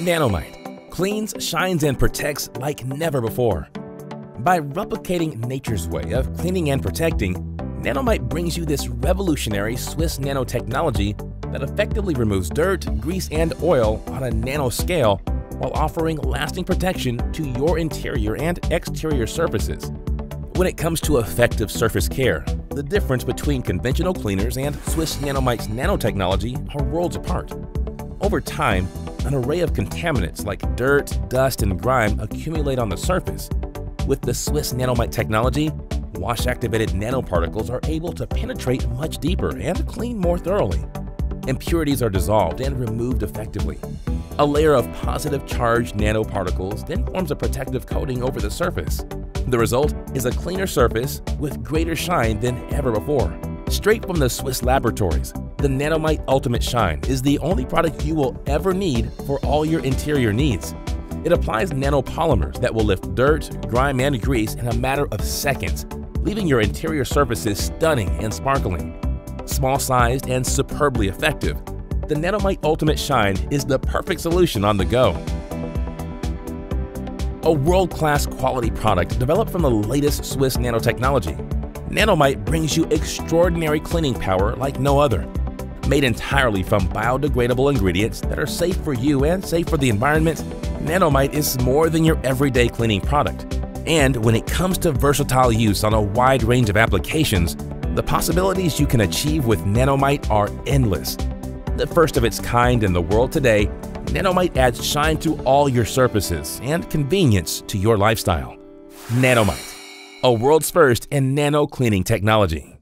Nanomite cleans, shines, and protects like never before. By replicating nature's way of cleaning and protecting, Nanomite brings you this revolutionary Swiss nanotechnology that effectively removes dirt, grease, and oil on a nano scale while offering lasting protection to your interior and exterior surfaces. When it comes to effective surface care, the difference between conventional cleaners and Swiss Nanomite's nanotechnology are worlds apart. Over time, an array of contaminants like dirt, dust, and grime accumulate on the surface. With the Swiss Nanomite technology, wash-activated nanoparticles are able to penetrate much deeper and clean more thoroughly. Impurities are dissolved and removed effectively. A layer of positive charged nanoparticles then forms a protective coating over the surface. The result is a cleaner surface with greater shine than ever before. Straight from the Swiss laboratories, the Nanomite Ultimate Shine is the only product you will ever need for all your interior needs. It applies nanopolymers that will lift dirt, grime, and grease in a matter of seconds, leaving your interior surfaces stunning and sparkling. Small-sized and superbly effective, the Nanomite Ultimate Shine is the perfect solution on the go. A world-class quality product developed from the latest Swiss nanotechnology, Nanomite brings you extraordinary cleaning power like no other. Made entirely from biodegradable ingredients that are safe for you and safe for the environment, Nanomite is more than your everyday cleaning product. And when it comes to versatile use on a wide range of applications, the possibilities you can achieve with Nanomite are endless. The first of its kind in the world today, Nanomite adds shine to all your surfaces and convenience to your lifestyle. Nanomite, a world's first in nano cleaning technology.